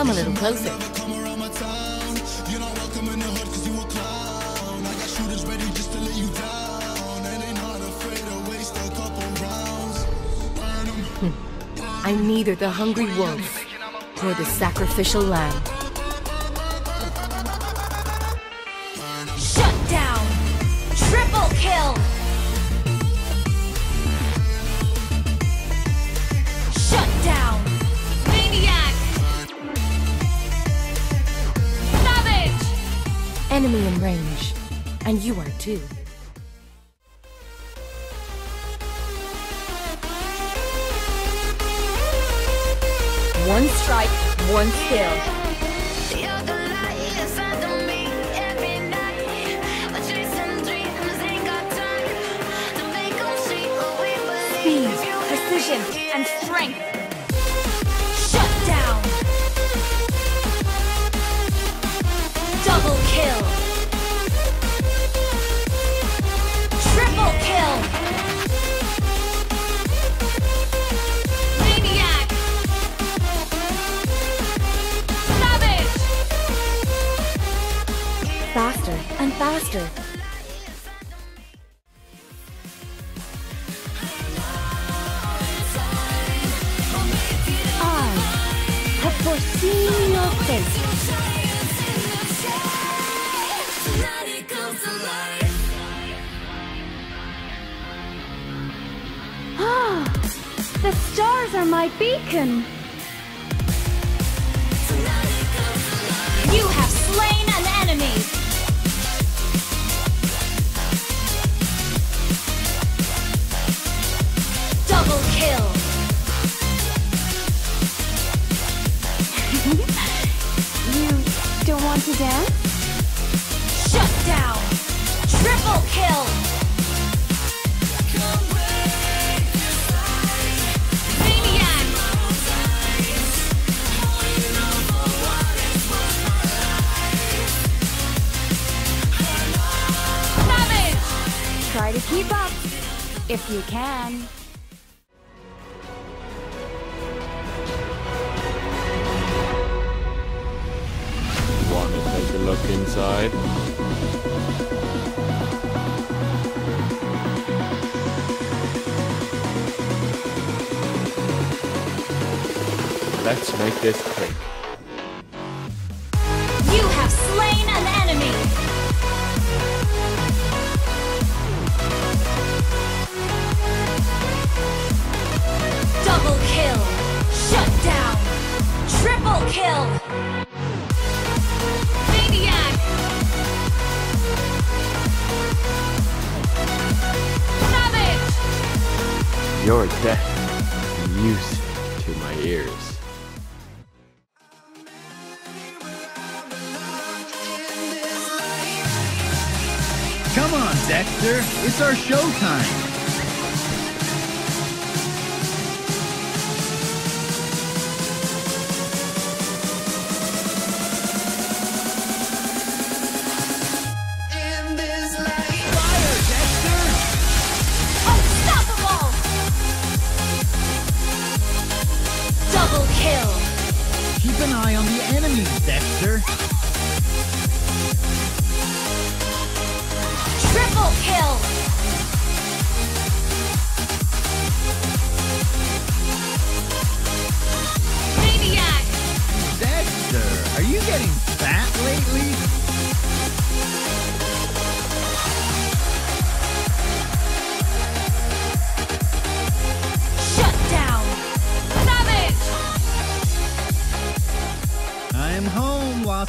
Come a little closer. You're not welcome in the hood because you a clown. I got shooters ready just to let you down. And they're not afraid to waste a couple rounds. I'm neither the hungry wolf nor the sacrificial lamb. Shut down! Triple kill! Shut down! Maniac! Savage! Enemy in range. And you are too. One strike, one kill. Speed, precision, and strength. Shut down. Double kill. Triple kill. Maniac. Savage. Faster and faster. Foreseen your fate. Ah, the stars are my beacon. You have slain an enemy. Double kill. Don't want to dance? Shut down! Triple kill! Maniac! Savage! Try to keep up, if you can. Take a look inside. Let's make this quick. You have slain an enemy. Double kill. Shut down. Triple kill. Your death is music to my ears. Come on, Dexter, it's our showtime. Kill. Keep an eye on the enemies, Dexter. Triple kill. Maniac. Dexter, are you getting fat lately? I'm home, Los